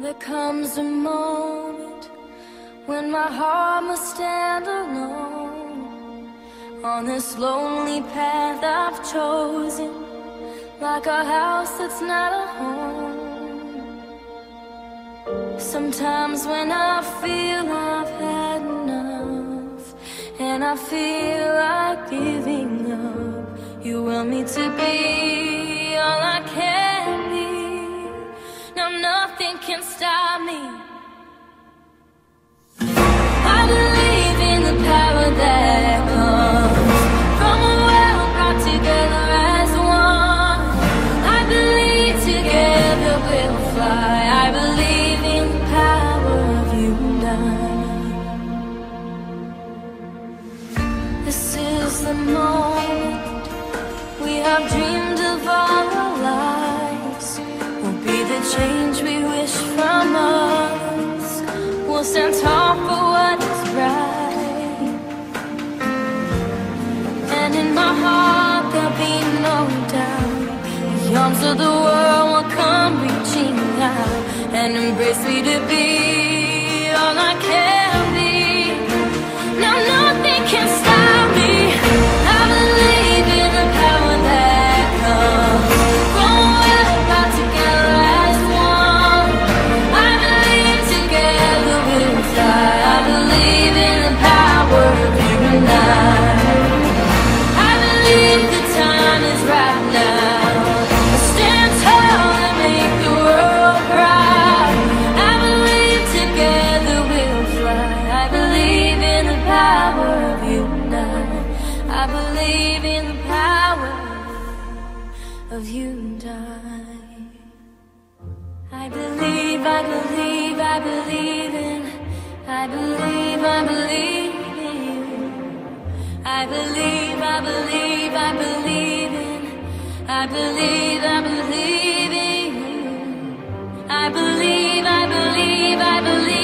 There comes a moment when my heart must stand alone. On this lonely path I've chosen, like a house that's not a home. Sometimes when I feel I've had enough and I feel like giving up, you want me to be all I can be. Now nothing can stop me. I believe in the power that comes from a world brought together as one. I believe together we'll fly. I believe in the power of unity. This is the moment we have dreamed of all our lives. The change we wish from us, we'll stand tall for what is right. And in my heart there'll be no doubt, the arms of the world will come reaching out and embrace me to be all I can be. Now nothing can stop me. I believe in the power that comes. I believe in you. I believe.